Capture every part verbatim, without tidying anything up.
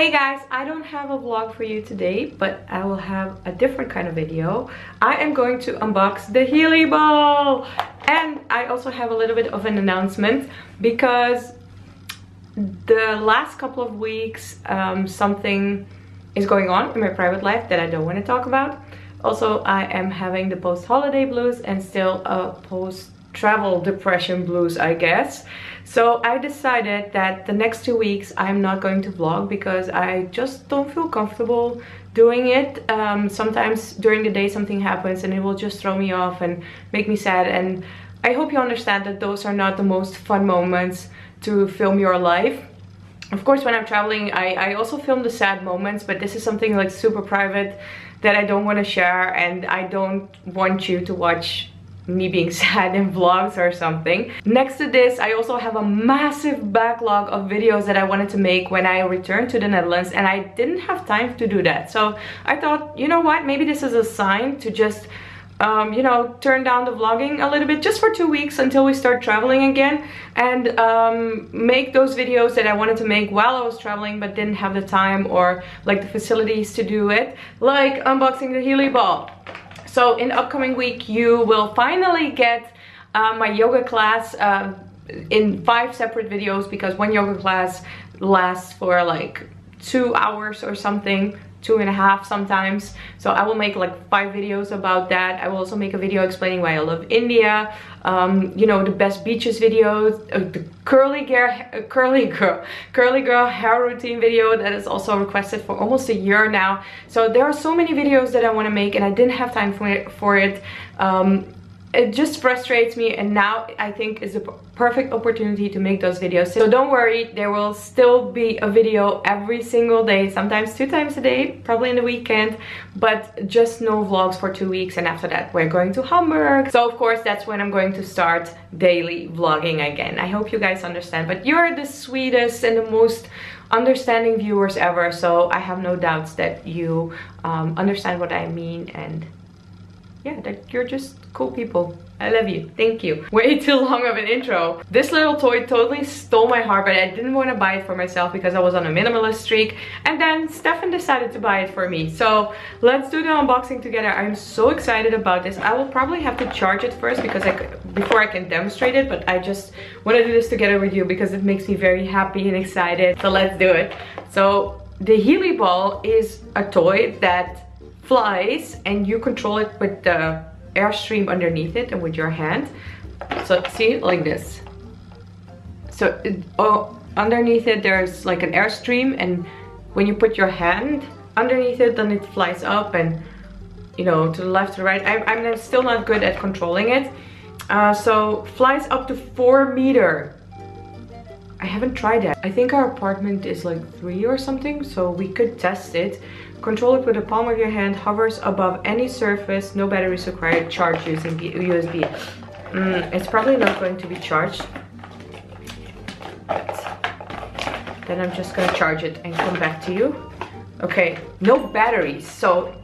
Hey guys, I don't have a vlog for you today, but I will have a different kind of video. I am going to unbox the Heli Ball, and I also have a little bit of an announcement because the last couple of weeks um, something is going on in my private life that I don't want to talk about. Also, I am having the post-holiday blues and still a post travel depression blues, I guess. So I decided that the next two weeks I'm not going to vlog because I just don't feel comfortable doing it. Um, sometimes during the day something happens and it will just throw me off and make me sad, and I hope you understand that those are not the most fun moments to film your life. Of course, when I'm traveling I, I also film the sad moments, but this is something like super private that I don't want to share, and I don't want you to watch me being sad in vlogs or something. Next to this, I also have a massive backlog of videos that I wanted to make when I returned to the Netherlands, and I didn't have time to do that. So I thought, you know what, maybe this is a sign to just um, you know, turn down the vlogging a little bit just for two weeks until we start traveling again, and um, make those videos that I wanted to make while I was traveling but didn't have the time or like the facilities to do it, like unboxing the Heli Ball. So in the upcoming week, you will finally get uh, my yoga class uh, in five separate videos, because one yoga class lasts for like two hours or something, two and a half sometimes. So I will make like five videos about that. I will also make a video explaining why I love India, um, you know, the best beaches videos, uh, the curly girl, uh, curly girl, curly girl hair routine video that is also requested for almost a year now. So there are so many videos that I want to make, and I didn't have time for it. For it. Um, it just frustrates me, and now I think is the perfect opportunity to make those videos. So don't worry, there will still be a video every single day, sometimes two times a day, probably in the weekend, but just no vlogs for two weeks, and after that we're going to Hamburg. So of course that's when I'm going to start daily vlogging again. I hope you guys understand, but you're the sweetest and the most understanding viewers ever, so I have no doubts that you um, understand what I mean, and yeah, that you're just cool people. I love you. Thank you. Way too long of an intro. This little toy totally stole my heart, but I didn't want to buy it for myself because I was on a minimalist streak. And then Stefan decided to buy it for me. So let's do the unboxing together. I'm so excited about this. I will probably have to charge it first because I could, before I can demonstrate it, but I just want to do this together with you because it makes me very happy and excited. So let's do it. So the Heli Ball is a toy that flies, and you control it with the airstream underneath it and with your hand. So see, like this. So it, oh, underneath it there's like an airstream, and when you put your hand underneath it, then it flies up and, you know, to the left, to the right. I, I'm still not good at controlling it. Uh, so flies up to four meter. I haven't tried that. I think our apartment is like three or something, so we could test it. Control it with the palm of your hand, hovers above any surface, no batteries required, charge using U S B. Mm, it's probably not going to be charged. Then I'm just gonna charge it and come back to you. Okay, no batteries. So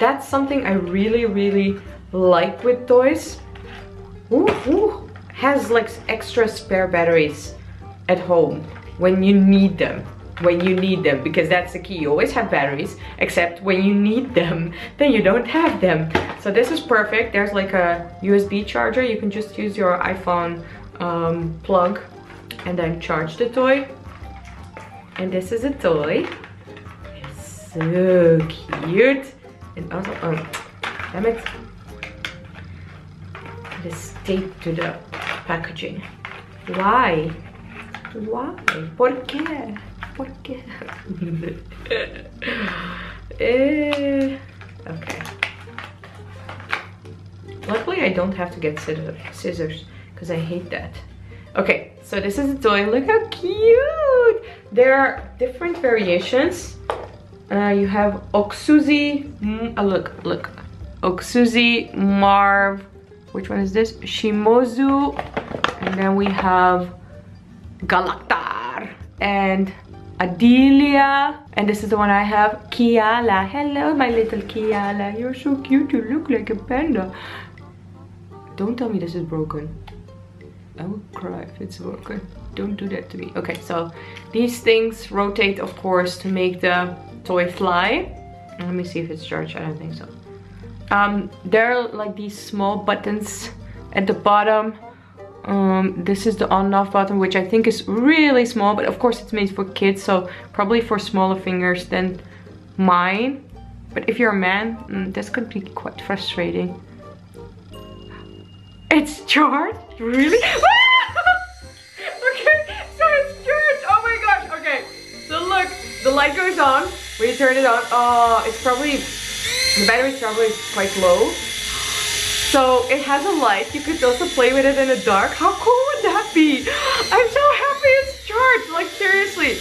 that's something I really, really like with toys. Ooh, ooh. Has like extra spare batteries at home when you need them. When you need them, because that's the key. You always have batteries, except when you need them, then you don't have them. So this is perfect. There's like a U S B charger. You can just use your iPhone um, plug and then charge the toy. And this is a toy. It's so cute. And also, oh, damn it. It is taped to the packaging. Why? Why? Por qué? Por qué? eh, okay. Luckily I don't have to get scissors because I hate that. Okay, so this is a toy. Look how cute! There are different variations. Uh, you have Oksuzi. Mm, oh, look, look. Oksuzi, Marv. Which one is this? Shimozu. And then we have Galactar. And Adelia, and this is the one I have, Kayla. Hello, my little Kayla. You're so cute, you look like a panda. Don't tell me this is broken. I will cry if it's broken. Don't do that to me. Okay, so these things rotate, of course, to make the toy fly. Let me see if it's charged. I don't think so. Um, there are like these small buttons at the bottom. Um, this is the on and off button, which I think is really small, but of course it's made for kids, so probably for smaller fingers than mine. But if you're a man, this could be quite frustrating. It's charged? Really? Okay, so it's charged! Oh my gosh, okay. So look, the light goes on, we turn it on. Oh, it's probably, the battery's probably quite low. So it has a light, you could also play with it in the dark. How cool would that be? I'm so happy it's charged, like seriously.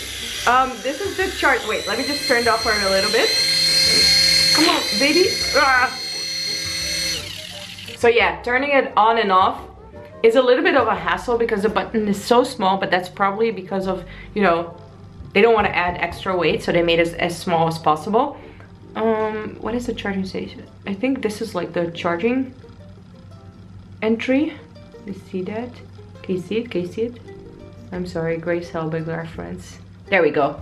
Um, this is the charge, wait, let me just turn it off for a little bit. Come on, baby. Ah. So yeah, turning it on and off is a little bit of a hassle because the button is so small, but that's probably because of, you know, they don't want to add extra weight, so they made it as small as possible. Um, what is the charging station? I think this is like the charging entry. You see that? Can you see it? Can you see it? I'm sorry, Grace Helbig reference. There we go.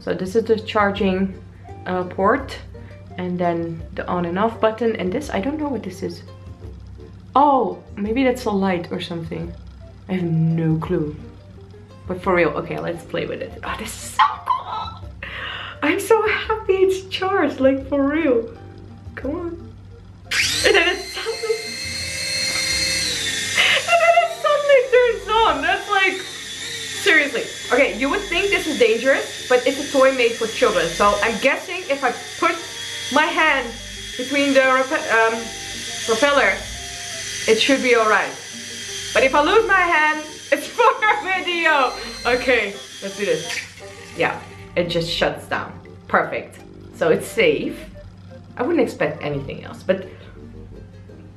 So this is the charging uh, port, and then the on and off button, and this, I don't know what this is. Oh, maybe that's a light or something. I have no clue. But for real, okay, let's play with it. Oh, this is so cool! I'm so happy it's charged, like for real. Come on. And then it suddenly... And then it suddenly turns on. That's like... Seriously. Okay, you would think this is dangerous, but it's a toy made for children. So I'm guessing if I put my hand between the um, propeller, it should be alright. But if I lose my hand, it's for a video. Okay, let's do this. Yeah, it just shuts down. Perfect. So it's safe. I wouldn't expect anything else, but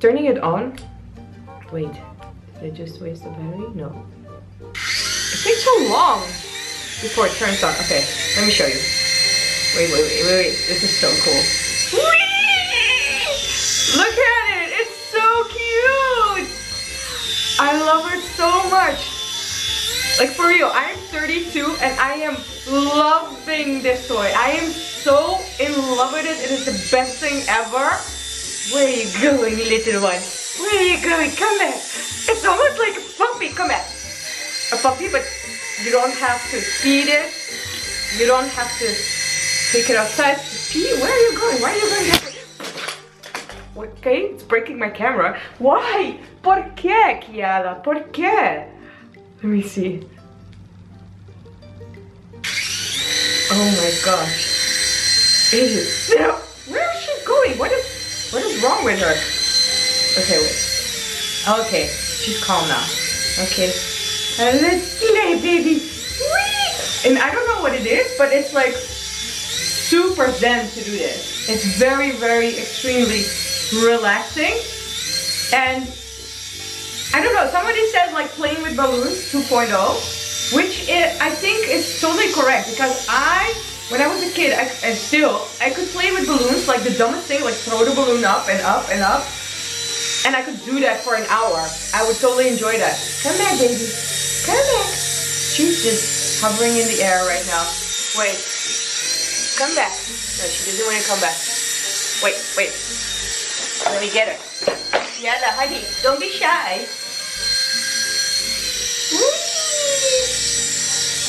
turning it on... Wait, did I just waste the battery? No. It takes so long before it turns on. Okay, let me show you. Wait, wait, wait, wait, wait. This is so cool. Whee! Look at it! It's so cute! I love it so much. Like for real, I am thirty-two and I am loving this toy. I am so in love with it. It is the best thing ever. Where are you going, little one? Where are you going? Come here. It's almost like a puppy. Come here. A puppy, but you don't have to feed it. You don't have to take it outside to pee. Where are you going? Why are you going that way? Okay, it's breaking my camera. Why? Por qué, Kiara? Por qué? Let me see. Oh my gosh. It is so... Where is she going? What is... What is wrong with her? Okay, wait. Okay, she's calm now. Okay. And let's play, baby. Whee! And I don't know what it is, but it's like... super zen to do this. It's very, very, extremely relaxing. And I don't know, somebody said like playing with balloons two point oh, which is, I think is totally correct, because I, when I was a kid, I, and still, I could play with balloons, like the dumbest thing, like throw the balloon up and up and up. And I could do that for an hour. I would totally enjoy that. Come back, baby. Come back. She's just hovering in the air right now. Wait. Come back. No, she doesn't want to come back. Wait, wait. Let me get her. Yalla, honey, don't be shy. Whee!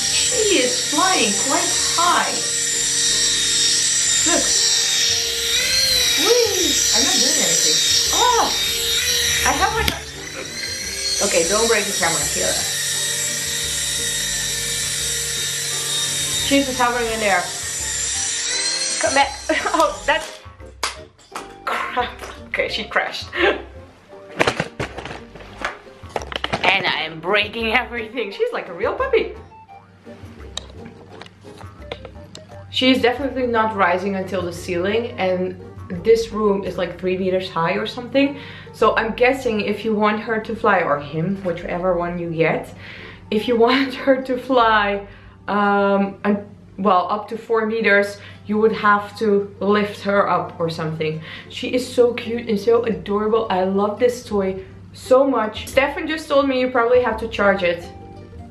She is flying quite high. Look. Whee! I'm not doing anything. Oh! I have my... Okay, don't break the camera, Kayla. She's just hovering in there. Come back. Oh, that's... Okay, she crashed. And I am breaking everything. She's like a real puppy. She's definitely not rising until the ceiling, and this room is like three meters high or something. So I'm guessing if you want her to fly, or him, whichever one you get, if you want her to fly, um, I'm, well, up to four meters, you would have to lift her up or something. She is so cute and so adorable. I love this toy so much. Stefan just told me you probably have to charge it.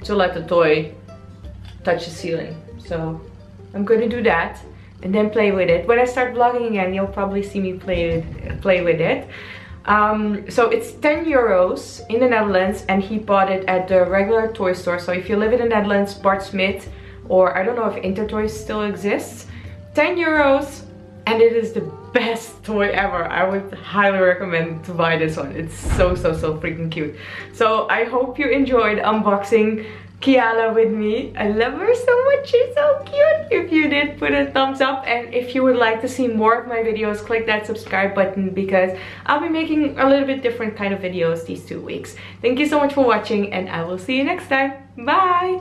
to let the toy touch the ceiling. So I'm gonna do that and then play with it. When I start vlogging again, you'll probably see me play with, play with it. Um, so it's ten euros in the Netherlands, and he bought it at the regular toy store. So if you live in the Netherlands, Bart Smit, or I don't know if Intertoys still exists, ten euros, and it is the best toy ever. I would highly recommend to buy this one. It's so, so, so freaking cute. So I hope you enjoyed unboxing Kayla with me. I love her so much, she's so cute. If you did, put a thumbs up, and if you would like to see more of my videos, click that subscribe button, because I'll be making a little bit different kind of videos these two weeks. Thank you so much for watching, and I will see you next time. Bye!